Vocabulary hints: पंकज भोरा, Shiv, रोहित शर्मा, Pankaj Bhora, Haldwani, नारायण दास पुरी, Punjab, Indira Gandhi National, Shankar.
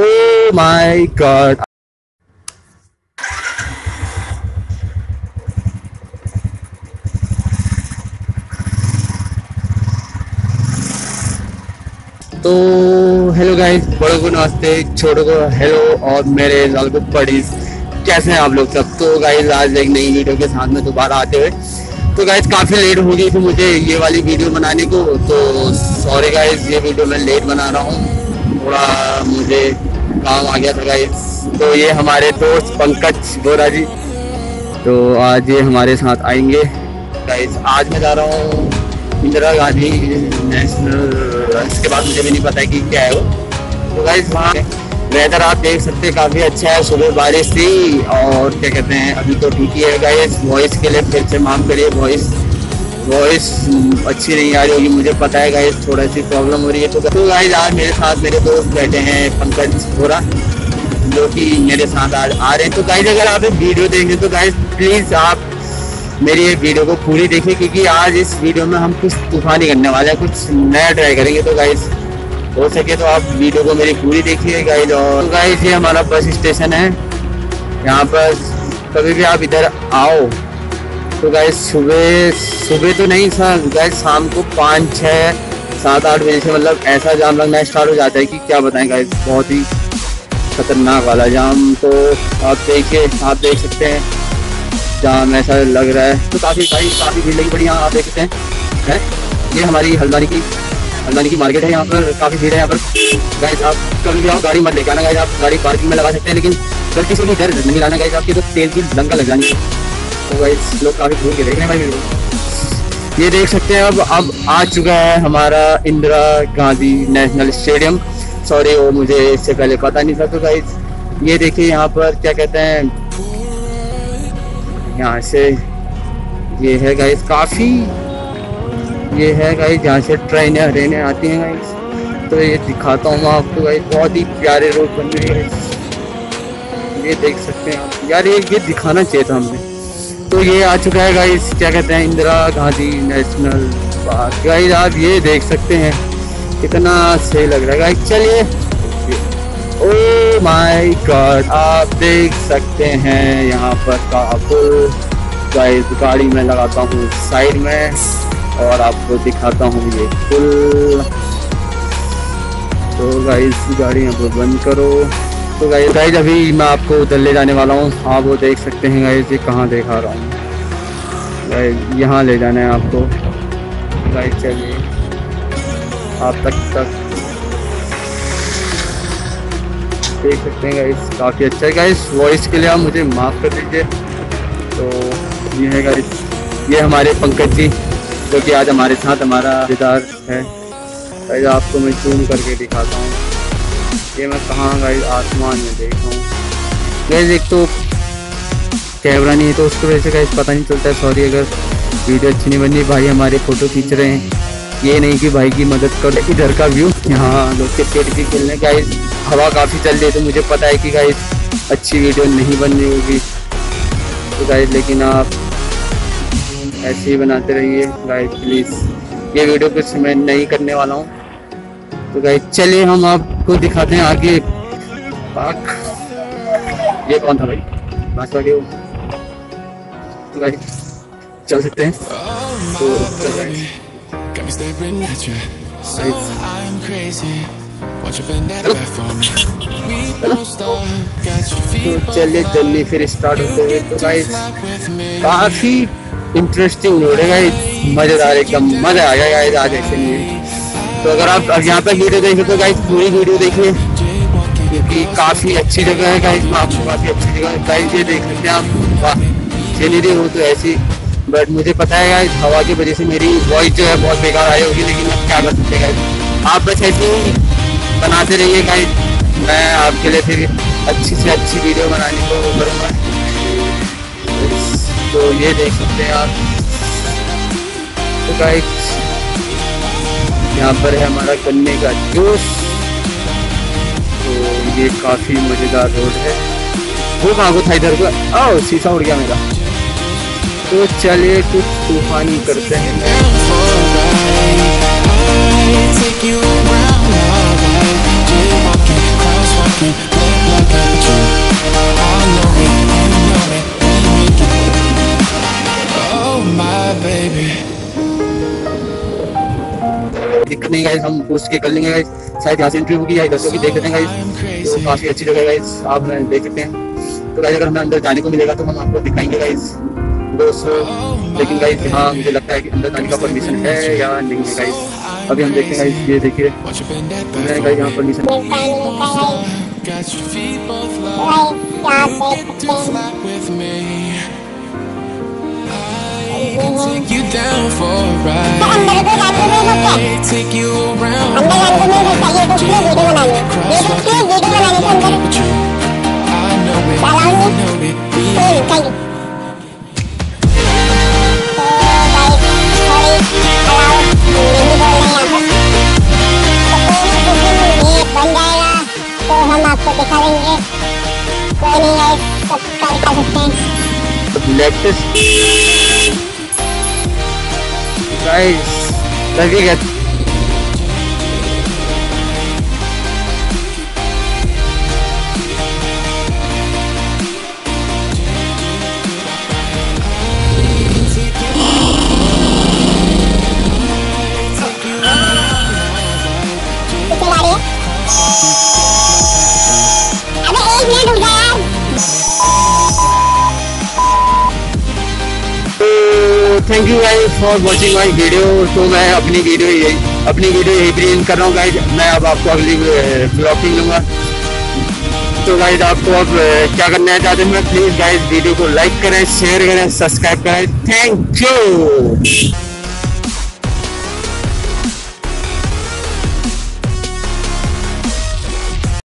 Oh my God. तो hello guys, बड़ों को नमस्ते, छोटों को हेलो और मेरे लाल को पड़ीस, कैसे हैं आप लोग सब। तो गाइस आज एक नई वीडियो के साथ में दोबारा आते हुए, तो गाइस काफ़ी लेट हो गई थी मुझे ये वाली वीडियो बनाने को, तो सॉरी गाइस ये वीडियो मैं लेट बना रहा हूँ, थोड़ा मुझे काम आ गया था गाइस। तो ये हमारे दोस्त पंकज भोरा जी, तो आज ये हमारे साथ आएंगे गाइस। आज मैं जा रहा हूँ इंदिरा गांधी नेशनल, इसके बाद मुझे भी नहीं पता है कि क्या है वो। तो गाइस वहाँ वेदर आप देख सकते हैं काफ़ी अच्छा है, सुबह बारिश थी और क्या कहते हैं अभी तो ठीक ही है गाइस। वॉइस के लिए फिर से माफ़ करिए, वॉइस अच्छी नहीं आ रही होगी, मुझे पता है गाइस, थोड़ा सी प्रॉब्लम हो रही है। तो गाइस आज मेरे साथ मेरे दोस्त बैठे हैं पंकज भोरा, जो कि मेरे साथ आज आ रहे हैं। तो गाइस अगर आप ये वीडियो देखेंगे तो गाइस प्लीज़ आप मेरी ये वीडियो को पूरी देखिए, क्योंकि आज इस वीडियो में हम कुछ तूफानी करने वाले हैं, कुछ नया ट्राई करेंगे। तो गाइस हो सके तो आप वीडियो को मेरी पूरी देखिए गाइस। और तो गाइस ये हमारा बस स्टेशन है, यहाँ पर कभी भी आप इधर आओ तो गाइस सुबह तो नहीं गाइस, शाम को 5, 6, 7, 8 बजे से मतलब ऐसा जाम लगना स्टार्ट हो जाता है कि क्या बताएँ गाइस, बहुत ही खतरनाक वाला जाम। तो आप देख सकते हैं जाम ऐसा लग रहा है, तो काफ़ी भीड़ लगी पड़ी यहाँ, आप देख सकते हैं। ये हमारी हल्द्वानी की मार्केट है, यहाँ पर काफ़ी भीड़ है। यहाँ पर गाइस आप कभी भी आओ गाड़ी मत लेकर आना गाइस, आप गाड़ी पार्किंग में लगा सकते हैं, लेकिन गलती से भी घर नहीं लाना गाइस, आपकी तो तेल की दंगा लग जानी है। तो गाइस लोग काफ़ी घूम के देख रहे हैं भाई। ये देख सकते हैं अब आ चुका है हमारा Indira Gandhi national stadium, sorry वो मुझे इससे पहले पता नहीं था। तो गाइस ये देखिए यहाँ पर क्या कहते हैं, यहाँ से ये है गाइस काफ़ी, ये है गाइस जहाँ से ट्रेनें आती हैं गाइस। तो ये दिखाता हूँ मैं आपको गाइस, बहुत ही प्यारे रोड बन रही है, ये देख सकते हैं आप यार, ये दिखाना चाहिए था हमने। तो ये आ चुका है गाइस क्या कहते हैं Indira Gandhi national park guys, आप ये देख सकते हैं कितना सही लग रहा है गाइस। चलिए ओ माय गॉड, आप देख सकते हैं यहाँ पर का गाइस, गाड़ी में लगाता हूँ साइड में और आपको दिखाता हूँ ये पुल। तो गाइस गाड़ी यहाँ पर बंद करो। तो गाइस अभी मैं आपको उधर ले जाने वाला हूँ, आप वो देख सकते हैं गाइस, ये कहाँ दिखा रहा हूँ गाइस, यहाँ ले जाना है आपको गाइस। चलिए आप तक देख सकते हैं गाइस, काफ़ी अच्छा है गाइस। वॉइस के लिए आप मुझे माफ़ कर दीजिए। तो ये है गाइस, ये हमारे पंकज जी जो कि आज हमारे साथ हमारा किरदार है गाइस। आपको मैं जूम करके दिखाता हूँ, ये मैं कहाँ गाइस आसमान में देख रहा हूँ गाइस। एक तो कैमरा नहीं है तो उसकी वजह से गाइस पता नहीं चलता है, सॉरी अगर वीडियो अच्छी नहीं बन रही। भाई हमारे फ़ोटो खींच रहे हैं, ये नहीं कि भाई की मदद कर। इधर का व्यू यहाँ लोग क्रिकेट भी खेलने गाइस, हवा काफ़ी चल रही है तो मुझे पता है कि गाइस अच्छी वीडियो नहीं बन रही होगी तो गाइस, लेकिन आप ऐसे ही बनाते रहिए गाइस प्लीज़। ये वीडियो कुछ मैं नहीं करने वाला हूँ। तो गाइस चलिए हम आपको दिखाते हैं आगे पार्क। ये कौन था भाई, भाजपा के वो। तो गाइस चल सकते हैं। तो गाइस तो चलिए जल्दी फिर स्टार्ट होते हुए। तो गाइस काफ़ी इंटरेस्टिंग रोड है गाइस, मज़ेदार, एकदम मज़ा आ गया गाइस आज ऐसे में। तो अगर आप यहाँ पर वीडियो देखें तो गाइस पूरी वीडियो देखिए, क्योंकि काफ़ी अच्छी जगह है गाइस, आपको काफ़ी अच्छी जगह है गाइस। ये देख सकते हैं आप, सीनरी हो तो ऐसी, बट मुझे पता है गाइस हवा की वजह से मेरी वॉइस जो है बहुत बेकार आई होगी, लेकिन क्या कर सकते गाइस, आप बस ऐसे ही बनाते रहिए गाइस। मैं आपके लिए फिर अच्छी से अच्छी वीडियो बनाने को करूँगा। तो ये देख सकते हैं आप, तो गाइस यहाँ पर है हमारा गन्ने का जूस। तो ये काफ़ी मज़ेदार रोड है, वो भागो था इधर को, आओ शीशा उड़ गया मेरा। तो चलिए कुछ तूफानी करते हैं। नहीं गाइस, हम पोस्ट के कर लेंगे गाइस, शायद यहाँ से एंट्री होगी या इधर से भी देख लेते हैं गाइस। तो काफी अच्छी जगह गाइस, आप देख सकते हैं। तो गाइस अगर हमें अंदर जाने को मिलेगा तो हम आपको दिखाएंगे गाइस दोस्तों। लेकिन गाइस यहाँ मुझे लगता है कि अंदर जाने का परमिशन है या नहीं है गाइस, अभी हम देखते हैं गाइस। ये देखिए गाइस यहाँ permission take you around and I want to make a video I know it guys thank you guys for watching my video. तो मैं अपनी वीडियो यही प्रेजेंट कर रहा हूँ गाइस। मैं अब आपको अगली ब्लॉगिंग लूँगा। तो गाइस आपको अब क्या करना चाहते हैं, प्लीज़ गाइस वीडियो को लाइक करें, शेयर करें, सब्सक्राइब करें। Thank you.